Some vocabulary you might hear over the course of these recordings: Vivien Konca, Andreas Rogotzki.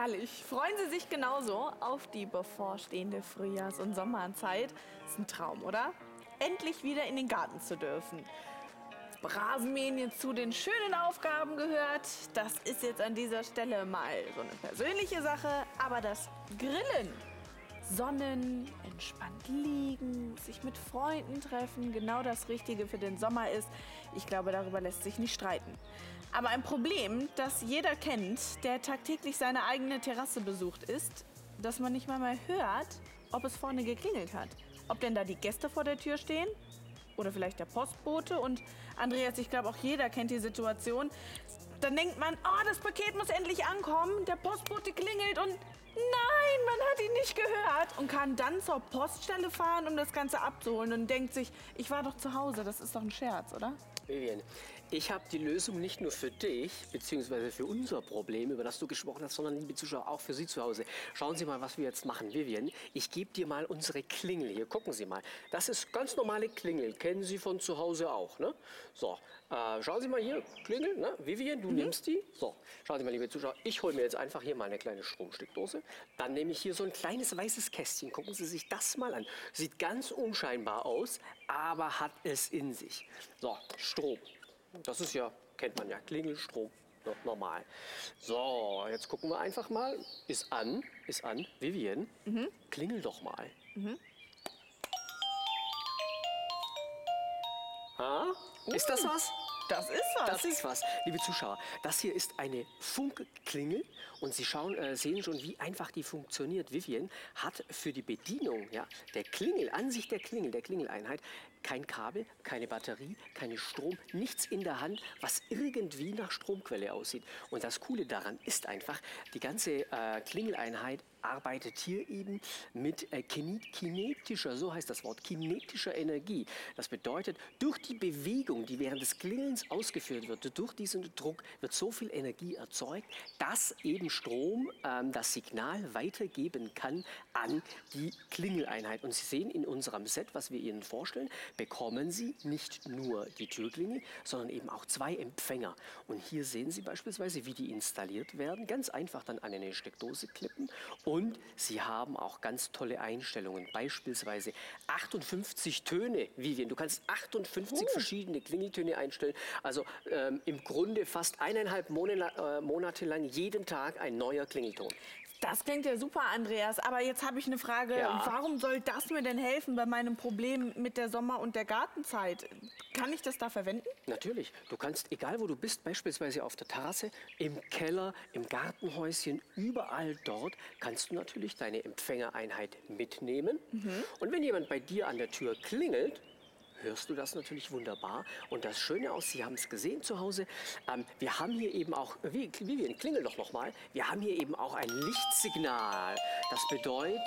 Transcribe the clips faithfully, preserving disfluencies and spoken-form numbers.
Herrlich. Freuen Sie sich genauso auf die bevorstehende Frühjahrs- und Sommerzeit? Ist ein Traum, oder? Endlich wieder in den Garten zu dürfen. Rasenmähen zu den schönen Aufgaben gehört. Das ist jetzt an dieser Stelle mal so eine persönliche Sache. Aber das Grillen, sonnen, entspannt liegen, sich mit Freunden treffen, genau das Richtige für den Sommer ist. Ich glaube, darüber lässt sich nicht streiten. Aber ein Problem, das jeder kennt, der tagtäglich seine eigene Terrasse besucht, ist, dass man nicht mal mehr hört, ob es vorne geklingelt hat. Ob denn da die Gäste vor der Tür stehen? Oder vielleicht der Postbote. Und Andreas, ich glaube, auch jeder kennt die Situation. Dann denkt man, oh, das Paket muss endlich ankommen. Der Postbote klingelt und nein, man hat ihn nicht gehört. Und kann dann zur Poststelle fahren, um das Ganze abzuholen. Und denkt sich, ich war doch zu Hause. Das ist doch ein Scherz, oder? Vivien, ich habe die Lösung nicht nur für dich, beziehungsweise für unser Problem, über das du gesprochen hast, sondern, liebe Zuschauer, auch für Sie zu Hause. Schauen Sie mal, was wir jetzt machen. Vivien, ich gebe dir mal unsere Klingel hier. Gucken Sie mal. Das ist ganz normale Klingel. Kennen Sie von zu Hause auch, ne? So, äh, schauen Sie mal hier. Klingel, ne? Vivien, du mhm. nimmst die. So, schauen Sie mal, liebe Zuschauer, ich hole mir jetzt einfach hier mal eine kleine Stromsteckdose. Dann nehme ich hier so ein kleines weißes Kästchen. Gucken Sie sich das mal an. Sieht ganz unscheinbar aus, aber hat es in sich. So, Strom. Das ist ja, kennt man ja, Klingelstrom, normal. So, jetzt gucken wir einfach mal. Ist an, ist an. Vivien, mhm. klingel doch mal. Mhm. Ha? Ist das was? Das ist was. Das ist was. Liebe Zuschauer, das hier ist eine Funkklingel und Sie schauen, äh, sehen schon, wie einfach die funktioniert. Vivien hat für die Bedienung ja, der Klingel, an sich der Klingel, der Klingeleinheit, kein Kabel, keine Batterie, keine Strom, nichts in der Hand, was irgendwie nach Stromquelle aussieht. Und das Coole daran ist einfach, die ganze äh, Klingeleinheit arbeitet hier eben mit äh, kinetischer, so heißt das Wort, kinetischer Energie. Das bedeutet, durch die Bewegung, die während des Klingelns ausgeführt wird, durch diesen Druck wird so viel Energie erzeugt, dass eben Strom äh, das Signal weitergeben kann an die Klingeleinheit. Und Sie sehen in unserem Set, was wir Ihnen vorstellen, bekommen Sie nicht nur die Türklingel, sondern eben auch zwei Empfänger. Und hier sehen Sie beispielsweise, wie die installiert werden. Ganz einfach dann an eine Steckdose klippen. Und Sie haben auch ganz tolle Einstellungen. Beispielsweise achtundfünfzig Töne, Vivien. Du kannst achtundfünfzig oh. verschiedene Klingeltöne einstellen. Also ähm, im Grunde fast eineinhalb Monate, äh, Monate lang jeden Tag ein neuer Klingelton. Das klingt ja super, Andreas. Aber jetzt habe ich eine Frage. Ja. Warum soll das mir denn helfen bei meinem Problem mit der Sommer- und der Gartenzeit? Kann ich das da verwenden? Natürlich. Du kannst, egal wo du bist, beispielsweise auf der Terrasse, im Keller, im Gartenhäuschen, überall dort, kannst du natürlich deine Empfängereinheit mitnehmen. Mhm. Und wenn jemand bei dir an der Tür klingelt, hörst du das natürlich wunderbar. Und das Schöne aus, Sie haben es gesehen zu Hause, ähm, wir haben hier eben auch, Vivien, klingel doch noch mal, wir haben hier eben auch ein Lichtsignal. Das bedeutet,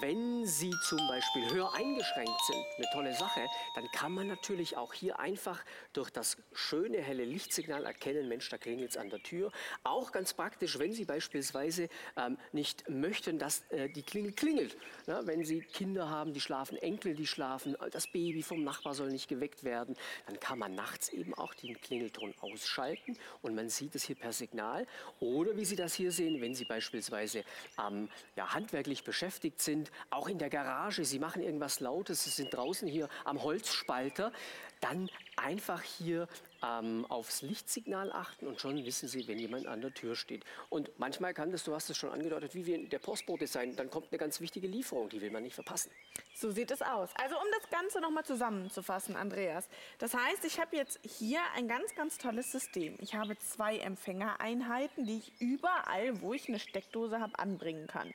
wenn Sie zum Beispiel höreingeschränkt sind, eine tolle Sache, dann kann man natürlich auch hier einfach durch das schöne, helle Lichtsignal erkennen, Mensch, da klingelt es an der Tür. Auch ganz praktisch, wenn Sie beispielsweise ähm, nicht möchten, dass äh, die Klingel klingelt. Na, wenn Sie Kinder haben, die schlafen, Enkel, die schlafen, das Baby vom Nachbarn soll nicht geweckt werden, dann kann man nachts eben auch den Klingelton ausschalten und man sieht es hier per Signal. Oder wie Sie das hier sehen, wenn Sie beispielsweise ähm, ja, handwerklich beschäftigt sind, auch in der Garage, Sie machen irgendwas Lautes, Sie sind draußen hier am Holzspalter, dann einfach hier ähm, aufs Lichtsignal achten und schon wissen Sie, wenn jemand an der Tür steht. Und manchmal kann das, du hast es schon angedeutet, wie wir der Postbote sein, dann kommt eine ganz wichtige Lieferung, die will man nicht verpassen. So sieht es aus. Also um das Ganze nochmal zusammenzufassen, Andreas. Das heißt, ich habe jetzt hier ein ganz, ganz tolles System. Ich habe zwei Empfängereinheiten, die ich überall, wo ich eine Steckdose habe, anbringen kann.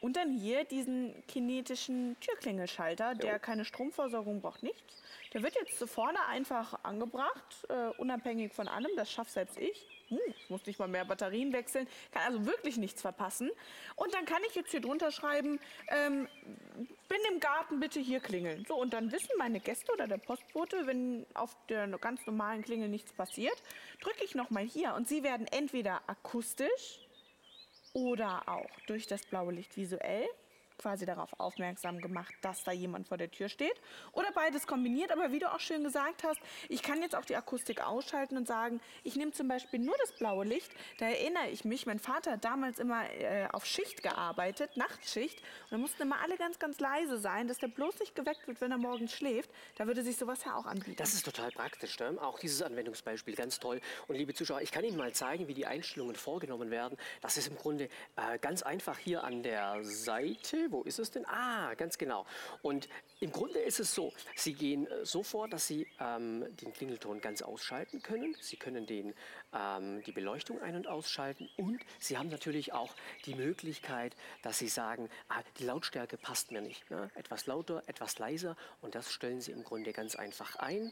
Und dann hier diesen kinetischen Türklingelschalter, der jo. keine Stromversorgung braucht, nichts. Der wird jetzt vorne einfach angebracht, äh, unabhängig von allem. Das schafft selbst ich. Hm, ich muss nicht mal mehr Batterien wechseln. Kann also wirklich nichts verpassen. Und dann kann ich jetzt hier drunter schreiben, ähm, bin im Garten, bitte hier klingeln. So, und dann wissen meine Gäste oder der Postbote, wenn auf der ganz normalen Klingel nichts passiert, drücke ich nochmal hier. Und sie werden entweder akustisch oder auch durch das blaue Licht visuell quasi darauf aufmerksam gemacht, dass da jemand vor der Tür steht. Oder beides kombiniert. Aber wie du auch schön gesagt hast, ich kann jetzt auch die Akustik ausschalten und sagen, ich nehme zum Beispiel nur das blaue Licht. Da erinnere ich mich, mein Vater hat damals immer äh, auf Schicht gearbeitet, Nachtschicht. Und da mussten immer alle ganz, ganz leise sein, dass der bloß nicht geweckt wird, wenn er morgens schläft. Da würde sich sowas ja auch anbieten. Das ist total praktisch, ne? Auch dieses Anwendungsbeispiel, ganz toll. Und liebe Zuschauer, ich kann Ihnen mal zeigen, wie die Einstellungen vorgenommen werden. Das ist im Grunde äh, ganz einfach hier an der Seite. Wo ist es denn? Ah, ganz genau. Und im Grunde ist es so, Sie gehen so vor, dass Sie ähm, den Klingelton ganz ausschalten können. Sie können den, ähm, die Beleuchtung ein- und ausschalten. Und Sie haben natürlich auch die Möglichkeit, dass Sie sagen, ah, die Lautstärke passt mir nicht. Ne? Etwas lauter, etwas leiser. Und das stellen Sie im Grunde ganz einfach ein.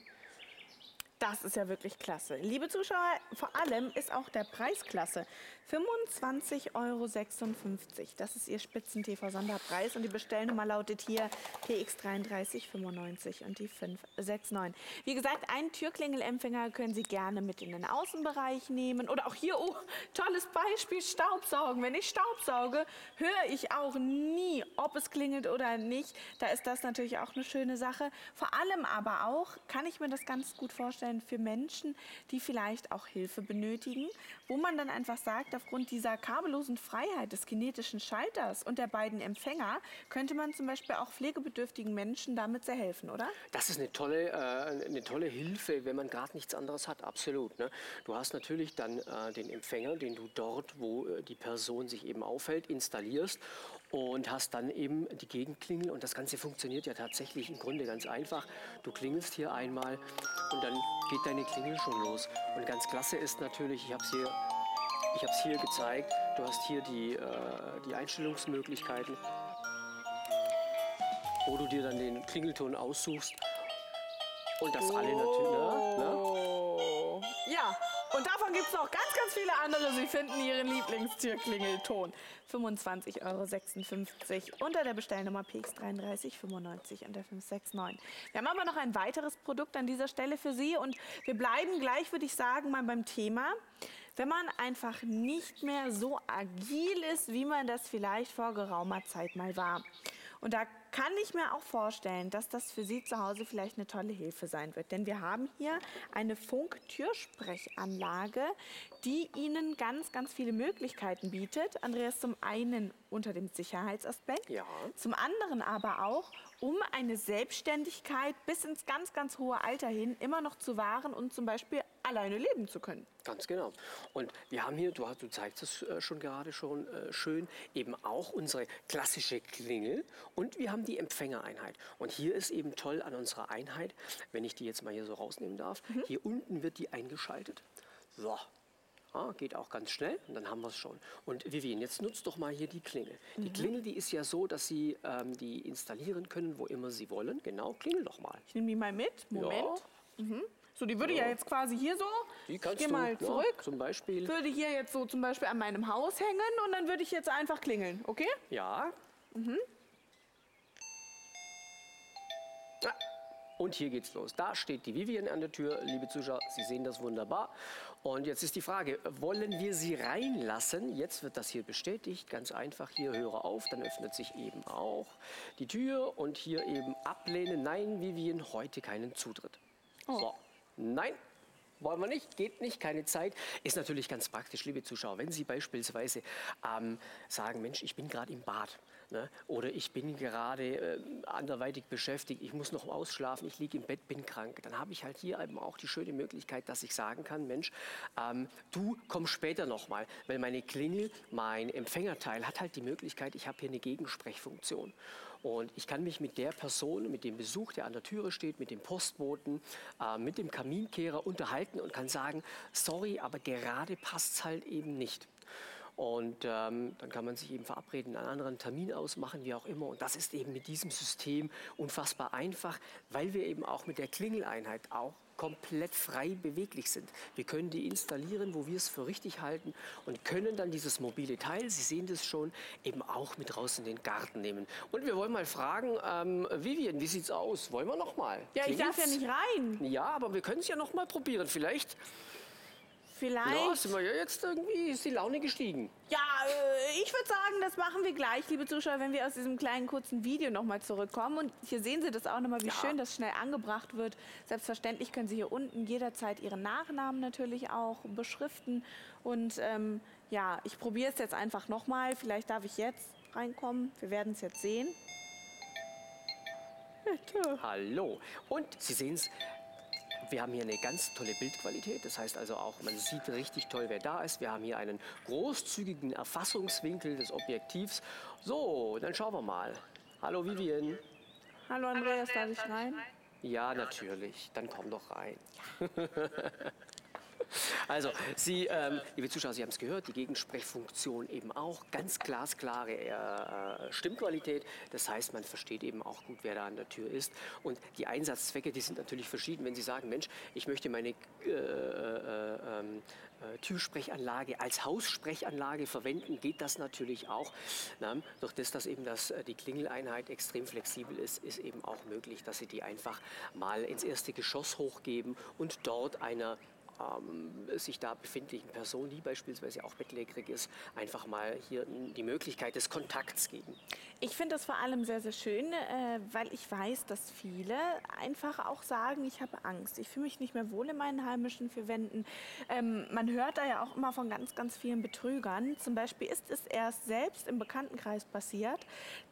Das ist ja wirklich klasse. Liebe Zuschauer, vor allem ist auch der Preis klasse. fünfundzwanzig Euro sechsundfünfzig. Das ist Ihr Spitzen-T V-Sonderpreis. Und die Bestellnummer lautet hier P X drei drei neun fünf und die fünf sechs neun. Wie gesagt, einen Türklingelempfänger können Sie gerne mit in den Außenbereich nehmen. Oder auch hier, oh, tolles Beispiel, Staubsaugen. Wenn ich staubsauge, höre ich auch nie, ob es klingelt oder nicht. Da ist das natürlich auch eine schöne Sache. Vor allem aber auch, kann ich mir das ganz gut vorstellen, für Menschen, die vielleicht auch Hilfe benötigen, wo man dann einfach sagt, aufgrund dieser kabellosen Freiheit des kinetischen Schalters und der beiden Empfänger, könnte man zum Beispiel auch pflegebedürftigen Menschen damit sehr helfen, oder? Das ist eine tolle, äh, eine tolle Hilfe, wenn man gerade nichts anderes hat, absolut. Ne? Du hast natürlich dann äh, den Empfänger, den du dort, wo äh, die Person sich eben aufhält, installierst und hast dann eben die Gegenklingel und das Ganze funktioniert ja tatsächlich im Grunde ganz einfach. Du klingelst hier einmal und dann geht deine Klingel schon los. Und ganz klasse ist natürlich, ich habe es hier, ich habe es hier gezeigt, du hast hier die, äh, die Einstellungsmöglichkeiten, wo du dir dann den Klingelton aussuchst und das oh. alle natürlich, ne? ne? Ja. Und davon gibt es noch ganz, ganz viele andere. Sie finden Ihren Lieblingstürklingelton. fünfundzwanzig Euro sechsundfünfzig unter der Bestellnummer P X drei drei neun fünf und der fünf sechs neun. Wir haben aber noch ein weiteres Produkt an dieser Stelle für Sie. Und wir bleiben gleich, würde ich sagen, mal beim Thema. Wenn man einfach nicht mehr so agil ist, wie man das vielleicht vor geraumer Zeit mal war. Und da kann ich mir auch vorstellen, dass das für Sie zu Hause vielleicht eine tolle Hilfe sein wird. Denn wir haben hier eine Funktürsprechanlage, die Ihnen ganz, ganz viele Möglichkeiten bietet. Andreas, zum einen unter dem Sicherheitsaspekt, ja. Zum anderen aber auch, um eine Selbstständigkeit bis ins ganz, ganz hohe Alter hin immer noch zu wahren und zum Beispiel alleine leben zu können. Ganz genau. Und wir haben hier, du, hast, du zeigst es schon gerade schon äh, schön, eben auch unsere klassische Klingel und wir haben die Empfängereinheit. Und hier ist eben toll an unserer Einheit, wenn ich die jetzt mal hier so rausnehmen darf, mhm. hier unten wird die eingeschaltet. So. Ah, geht auch ganz schnell und dann haben wir es schon. Und Vivien, jetzt nutzt doch mal hier die Klingel. Die mhm. Klingel, die ist ja so, dass Sie ähm, die installieren können, wo immer Sie wollen. Genau, klingel doch mal. Ich nehme die mal mit. Moment. Ja. Mhm. So, die würde ja. ja jetzt quasi hier so, die kannst ich geh mal du, zurück, ja, zum Beispiel. Würde hier jetzt so zum Beispiel an meinem Haus hängen und dann würde ich jetzt einfach klingeln, okay? Ja. Mhm. Ah. Und hier geht's los. Da steht die Vivien an der Tür. Liebe Zuschauer, Sie sehen das wunderbar. Und jetzt ist die Frage, wollen wir sie reinlassen? Jetzt wird das hier bestätigt. Ganz einfach hier, höre auf. Dann öffnet sich eben auch die Tür. Und hier eben ablehnen. Nein, Vivien, heute keinen Zutritt. Oh. So, nein. Wollen wir nicht, geht nicht, keine Zeit. Ist natürlich ganz praktisch, liebe Zuschauer, wenn Sie beispielsweise ähm, sagen, Mensch, ich bin gerade im Bad, ne? Oder ich bin gerade äh, anderweitig beschäftigt, ich muss noch ausschlafen, ich liege im Bett, bin krank. Dann habe ich halt hier eben auch die schöne Möglichkeit, dass ich sagen kann, Mensch, ähm, du komm später nochmal, weil meine Klingel, mein Empfängerteil hat halt die Möglichkeit, ich habe hier eine Gegensprechfunktion. Und ich kann mich mit der Person, mit dem Besuch, der an der Türe steht, mit dem Postboten, äh, mit dem Kaminkehrer unterhalten und kann sagen, sorry, aber gerade passt es halt eben nicht. Und ähm, dann kann man sich eben verabreden, einen anderen Termin ausmachen, wie auch immer. Und das ist eben mit diesem System unfassbar einfach, weil wir eben auch mit der Klingeleinheit auch komplett frei beweglich sind. Wir können die installieren, wo wir es für richtig halten und können dann dieses mobile Teil, Sie sehen das schon, eben auch mit raus in den Garten nehmen. Und wir wollen mal fragen, ähm, Vivien, wie sieht's aus? Wollen wir noch mal? Ja, ich darf ja nicht rein. Ja, aber wir können es ja noch mal probieren. Vielleicht Vielleicht. Ja, sind wir ja jetzt irgendwie, ist die Laune gestiegen. Ja, ich würde sagen, das machen wir gleich, liebe Zuschauer, wenn wir aus diesem kleinen kurzen Video nochmal zurückkommen. Und hier sehen Sie das auch nochmal, wie ja. schön das schnell angebracht wird. Selbstverständlich können Sie hier unten jederzeit Ihren Nachnamen natürlich auch beschriften. Und ähm, ja, ich probiere es jetzt einfach nochmal. Vielleicht darf ich jetzt reinkommen. Wir werden es jetzt sehen. Bitte. Hallo. Und Sie sehen es. Wir haben hier eine ganz tolle Bildqualität, das heißt also auch, man sieht richtig toll, wer da ist. Wir haben hier einen großzügigen Erfassungswinkel des Objektivs. So, dann schauen wir mal. Hallo Vivien. Hallo Andreas, darf ich rein? Ja, natürlich, dann komm doch rein. Also, Sie, ähm, liebe Zuschauer, Sie haben es gehört, die Gegensprechfunktion eben auch, ganz glasklare äh, Stimmqualität. Das heißt, man versteht eben auch gut, wer da an der Tür ist. Und die Einsatzzwecke, die sind natürlich verschieden. Wenn Sie sagen, Mensch, ich möchte meine äh, äh, äh, Türsprechanlage als Haussprechanlage verwenden, geht das natürlich auch. Na, durch das, dass eben das, die Klingeleinheit extrem flexibel ist, ist eben auch möglich, dass Sie die einfach mal ins erste Geschoss hochgeben und dort einer sich da befindlichen Person, die beispielsweise auch bettlägerig ist, einfach mal hier die Möglichkeit des Kontakts geben. Ich finde das vor allem sehr, sehr schön, weil ich weiß, dass viele einfach auch sagen, ich habe Angst, ich fühle mich nicht mehr wohl in meinen heimischen vier Wänden. Man hört da ja auch immer von ganz, ganz vielen Betrügern. Zum Beispiel ist es erst selbst im Bekanntenkreis passiert,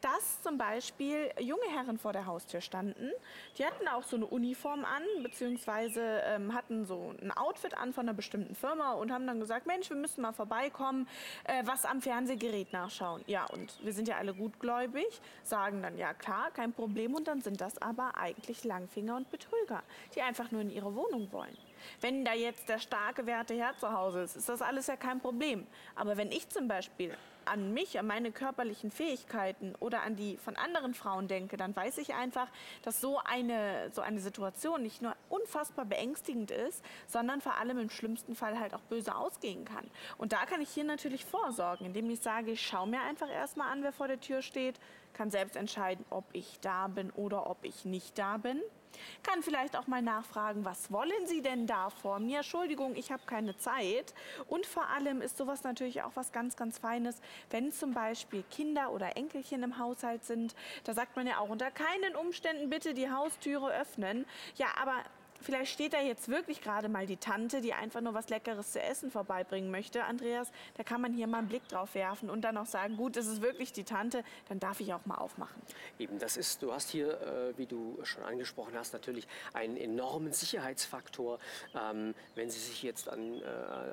dass zum Beispiel junge Herren vor der Haustür standen. Die hatten auch so eine Uniform an, beziehungsweise hatten so ein Outfit an von einer bestimmten Firma und haben dann gesagt, Mensch, wir müssen mal vorbeikommen, äh, was am Fernsehgerät nachschauen. Ja, und wir sind ja alle gutgläubig, sagen dann, ja klar, kein Problem. Und dann sind das aber eigentlich Langfinger und Betrüger, die einfach nur in ihre Wohnung wollen. Wenn da jetzt der starke, werte Herr zu Hause ist, ist das alles ja kein Problem. Aber wenn ich zum Beispiel an mich, an meine körperlichen Fähigkeiten oder an die von anderen Frauen denke, dann weiß ich einfach, dass so eine, so eine Situation nicht nur unfassbar beängstigend ist, sondern vor allem im schlimmsten Fall halt auch böse ausgehen kann. Und da kann ich hier natürlich vorsorgen, indem ich sage, ich schaue mir einfach erstmal an, wer vor der Tür steht, kann selbst entscheiden, ob ich da bin oder ob ich nicht da bin. Kann vielleicht auch mal nachfragen, was wollen Sie denn da vor mir? Entschuldigung, ich habe keine Zeit. Und vor allem ist sowas natürlich auch was ganz, ganz Feines, wenn zum Beispiel Kinder oder Enkelchen im Haushalt sind. Da sagt man ja auch, unter keinen Umständen bitte die Haustüre öffnen. Ja, aber vielleicht steht da jetzt wirklich gerade mal die Tante, die einfach nur was Leckeres zu essen vorbeibringen möchte. Andreas, da kann man hier mal einen Blick drauf werfen und dann auch sagen, gut, das ist wirklich die Tante, dann darf ich auch mal aufmachen. Eben, das ist, du hast hier, äh, wie du schon angesprochen hast, natürlich einen enormen Sicherheitsfaktor. Ähm, wenn Sie sich jetzt an, äh,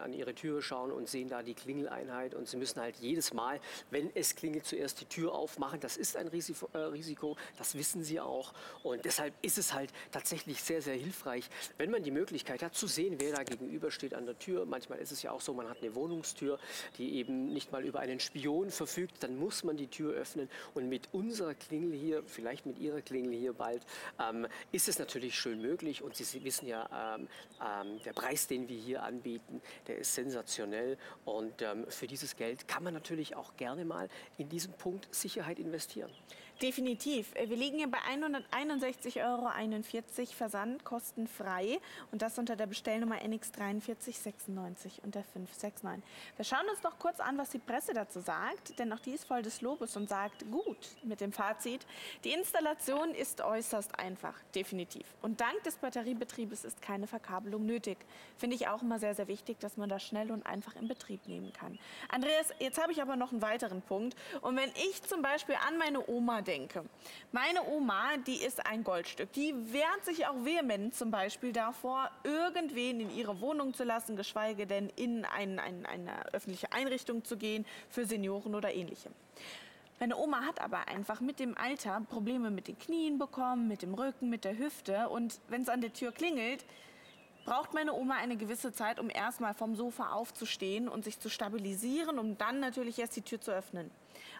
an Ihre Tür schauen und sehen da die Klingeleinheit und Sie müssen halt jedes Mal, wenn es klingelt, zuerst die Tür aufmachen. Das ist ein Risi- äh, Risiko, das wissen Sie auch. Und deshalb ist es halt tatsächlich sehr, sehr hilfreich, wenn man die Möglichkeit hat, zu sehen, wer da gegenüber steht an der Tür. Manchmal ist es ja auch so, man hat eine Wohnungstür, die eben nicht mal über einen Spion verfügt. Dann muss man die Tür öffnen. Und mit unserer Klingel hier, vielleicht mit Ihrer Klingel hier bald, ähm, ist es natürlich schön möglich. Und Sie wissen ja, ähm, ähm, der Preis, den wir hier anbieten, der ist sensationell. Und ähm, für dieses Geld kann man natürlich auch gerne mal in diesen Punkt Sicherheit investieren. Definitiv. Wir liegen hier bei hunderteinundsechzig Euro einundvierzig Versand kostenfrei und das unter der Bestellnummer N X vier drei neun sechs neun und der fünf sechs neun. Wir schauen uns noch kurz an, was die Presse dazu sagt, denn auch die ist voll des Lobes und sagt, gut, mit dem Fazit, die Installation ist äußerst einfach, definitiv. Und dank des Batteriebetriebes ist keine Verkabelung nötig. Finde ich auch immer sehr, sehr wichtig, dass man das schnell und einfach in Betrieb nehmen kann. Andreas, jetzt habe ich aber noch einen weiteren Punkt. Und wenn ich zum Beispiel an meine Oma denke. Meine Oma, die ist ein Goldstück. Die wehrt sich auch vehement zum Beispiel davor, irgendwen in ihre Wohnung zu lassen, geschweige denn in ein, ein, eine öffentliche Einrichtung zu gehen für Senioren oder Ähnlichem. Meine Oma hat aber einfach mit dem Alter Probleme mit den Knien bekommen, mit dem Rücken, mit der Hüfte. Und wenn es an der Tür klingelt, braucht meine Oma eine gewisse Zeit, um erstmal vom Sofa aufzustehen und sich zu stabilisieren, um dann natürlich erst die Tür zu öffnen.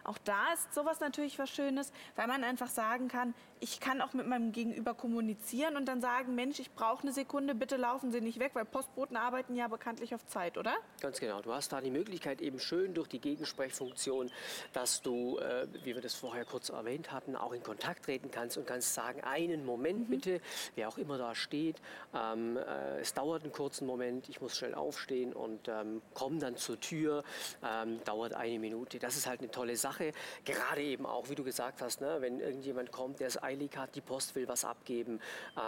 Auch da ist sowas natürlich was Schönes, weil man einfach sagen kann, ich kann auch mit meinem Gegenüber kommunizieren und dann sagen, Mensch, ich brauche eine Sekunde, bitte laufen Sie nicht weg, weil Postboten arbeiten ja bekanntlich auf Zeit, oder? Ganz genau. Du hast da die Möglichkeit eben schön durch die Gegensprechfunktion, dass du, äh, wie wir das vorher kurz erwähnt hatten, auch in Kontakt treten kannst und kannst sagen, einen Moment mhm. bitte, wer auch immer da steht, ähm, äh, es dauert einen kurzen Moment, ich muss schnell aufstehen und ähm, komme dann zur Tür, ähm, dauert eine Minute. Das ist halt eine tolle Sache, gerade eben auch, wie du gesagt hast, ne, wenn irgendjemand kommt, der es eilig hat, die Post will was abgeben,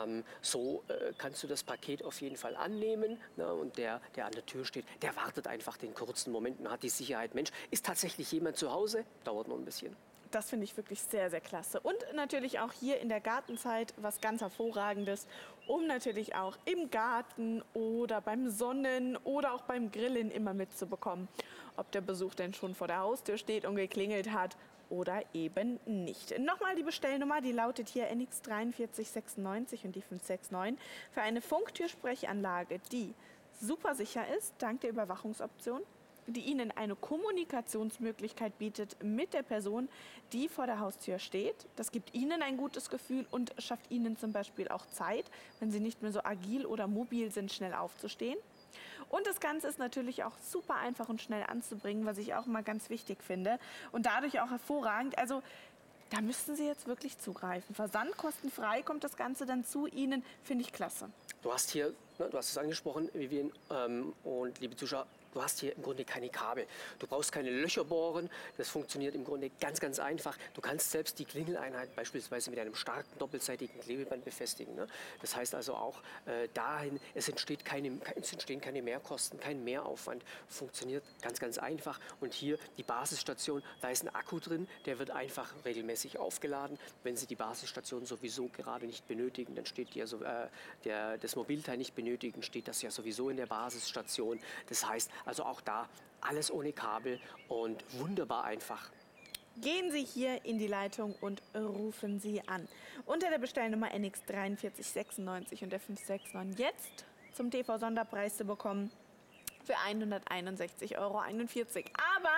ähm, so äh, kannst du das Paket auf jeden Fall annehmen, ne, und der, der an der Tür steht, der wartet einfach den kurzen Moment und hat die Sicherheit, Mensch, ist tatsächlich jemand zu Hause, dauert noch ein bisschen. Das finde ich wirklich sehr, sehr klasse. Und natürlich auch hier in der Gartenzeit was ganz Hervorragendes, um natürlich auch im Garten oder beim Sonnen oder auch beim Grillen immer mitzubekommen, ob der Besuch denn schon vor der Haustür steht und geklingelt hat oder eben nicht. Nochmal die Bestellnummer, die lautet hier N X vier drei neun sechs neun und die fünf sechs neun für eine Funktürsprechanlage, die super sicher ist, dank der Überwachungsoption, die Ihnen eine Kommunikationsmöglichkeit bietet mit der Person, die vor der Haustür steht. Das gibt Ihnen ein gutes Gefühl und schafft Ihnen zum Beispiel auch Zeit, wenn Sie nicht mehr so agil oder mobil sind, schnell aufzustehen. Und das Ganze ist natürlich auch super einfach und schnell anzubringen, was ich auch immer ganz wichtig finde und dadurch auch hervorragend. Also da müssten Sie jetzt wirklich zugreifen. Versandkostenfrei kommt das Ganze dann zu Ihnen, finde ich klasse. Du hast hier, ne, du hast es angesprochen, Vivien, ähm, und liebe Zuschauer, du hast hier im Grunde keine Kabel. Du brauchst keine Löcher bohren. Das funktioniert im Grunde ganz, ganz einfach. Du kannst selbst die Klingeleinheit beispielsweise mit einem starken doppelseitigen Klebeband befestigen, ne? Das heißt also auch äh, dahin, es, entsteht keine, es entstehen keine Mehrkosten, kein Mehraufwand. Funktioniert ganz, ganz einfach. Und hier die Basisstation, da ist ein Akku drin, der wird einfach regelmäßig aufgeladen. Wenn Sie die Basisstation sowieso gerade nicht benötigen, dann steht die ja so, äh, der, das Mobilteil nicht benötigen, steht das ja sowieso in der Basisstation. Das heißt, also auch da alles ohne Kabel und wunderbar einfach. Gehen Sie hier in die Leitung und rufen Sie an. Unter der Bestellnummer N X vier drei neun sechs neun und der fünf sechs neun jetzt zum T V-Sonderpreis zu bekommen für hunderteinundsechzig Euro einundvierzig. Aber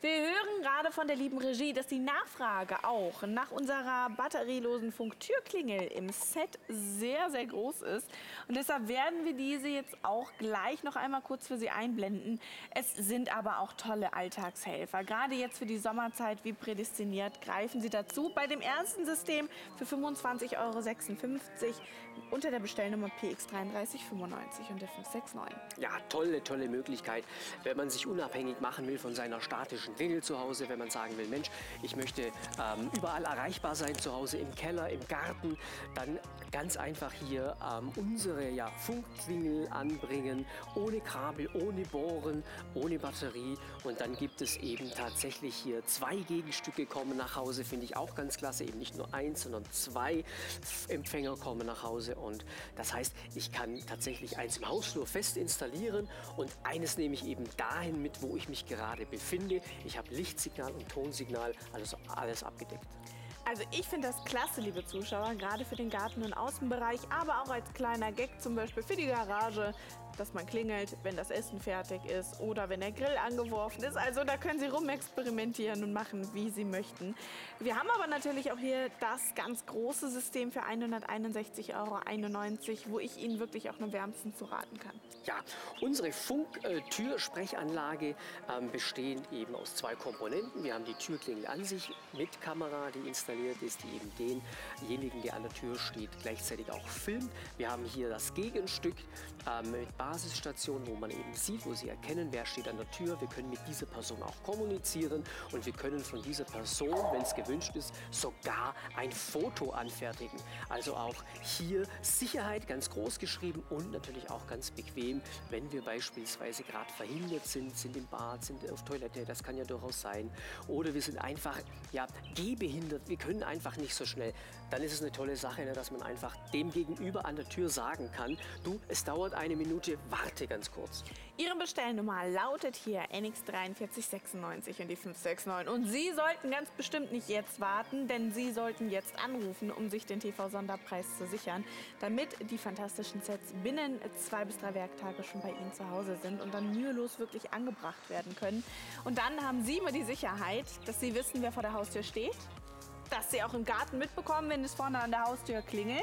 wir hören gerade von der lieben Regie, dass die Nachfrage auch nach unserer batterielosen Funktürklingel im Set sehr, sehr groß ist. Und deshalb werden wir diese jetzt auch gleich noch einmal kurz für Sie einblenden. Es sind aber auch tolle Alltagshelfer. Gerade jetzt für die Sommerzeit, wie prädestiniert, greifen Sie dazu. Bei dem ersten System für fünfundzwanzig Euro sechsundfünfzig unter der Bestellnummer P X drei drei neun fünf und der fünf sechs neun. Ja, tolle, tolle Möglichkeit, wenn man sich unabhängig machen will von seiner statischen Klingel zu Hause, wenn man sagen will, Mensch, ich möchte ähm, überall erreichbar sein zu Hause, im Keller, im Garten, dann ganz einfach hier ähm, unsere ja, Funkklingel anbringen, ohne Kabel, ohne Bohren, ohne Batterie, und dann gibt es eben tatsächlich hier zwei Gegenstücke kommen nach Hause, finde ich auch ganz klasse, eben nicht nur eins, sondern zwei Empfänger kommen nach Hause, und das heißt, ich kann tatsächlich eins im Hausflur fest installieren und eines nehme ich eben dahin mit, wo ich mich gerade befinde. Ich habe Lichtsignal und Tonsignal, also alles abgedeckt. Also ich finde das klasse, liebe Zuschauer, gerade für den Garten- und Außenbereich, aber auch als kleiner Gag zum Beispiel für die Garage, dass man klingelt, wenn das Essen fertig ist oder wenn der Grill angeworfen ist. Also da können Sie rumexperimentieren und machen, wie Sie möchten. Wir haben aber natürlich auch hier das ganz große System für hunderteinundsechzig Euro einundneunzig, wo ich Ihnen wirklich auch nur wärmstens zu raten kann. Ja, unsere Funktürsprechanlage äh, ähm, bestehend eben aus zwei Komponenten. Wir haben die Türklingel an sich mit Kamera, die installiert ist, die eben denjenigen, der an der Tür steht, gleichzeitig auch filmt. Wir haben hier das Gegenstück ähm, mit Basisstation, wo man eben sieht, wo Sie erkennen, wer steht an der Tür. Wir können mit dieser Person auch kommunizieren und wir können von dieser Person, wenn es gewünscht ist, sogar ein Foto anfertigen. Also auch hier Sicherheit ganz groß geschrieben und natürlich auch ganz bequem, wenn wir beispielsweise gerade verhindert sind, sind im Bad, sind auf Toilette, das kann ja durchaus sein, oder wir sind einfach ja, gehbehindert, wir können einfach nicht so schnell. Dann ist es eine tolle Sache, ne, dass man einfach dem Gegenüber an der Tür sagen kann, du, es dauert eine Minute, Küche, warte ganz kurz. Ihre Bestellnummer lautet hier N X vier drei neun sechs und die fünf sechs neun. Und Sie sollten ganz bestimmt nicht jetzt warten, denn Sie sollten jetzt anrufen, um sich den T V-Sonderpreis zu sichern, damit die fantastischen Sets binnen zwei bis drei Werktage schon bei Ihnen zu Hause sind und dann mühelos wirklich angebracht werden können. Und dann haben Sie immer die Sicherheit, dass Sie wissen, wer vor der Haustür steht, dass Sie auch im Garten mitbekommen, wenn es vorne an der Haustür klingelt,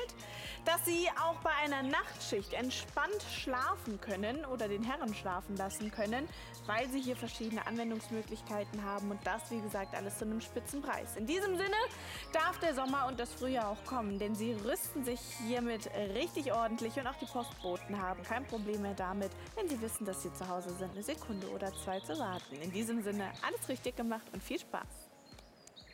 dass Sie auch bei einer Nachtschicht entspannt schlafen können oder den Herren schlafen lassen können, weil Sie hier verschiedene Anwendungsmöglichkeiten haben und das, wie gesagt, alles zu einem Spitzenpreis. In diesem Sinne darf der Sommer und das Frühjahr auch kommen, denn Sie rüsten sich hiermit richtig ordentlich und auch die Postboten haben kein Problem mehr damit, wenn Sie wissen, dass Sie zu Hause sind, eine Sekunde oder zwei zu warten. In diesem Sinne alles richtig gemacht und viel Spaß.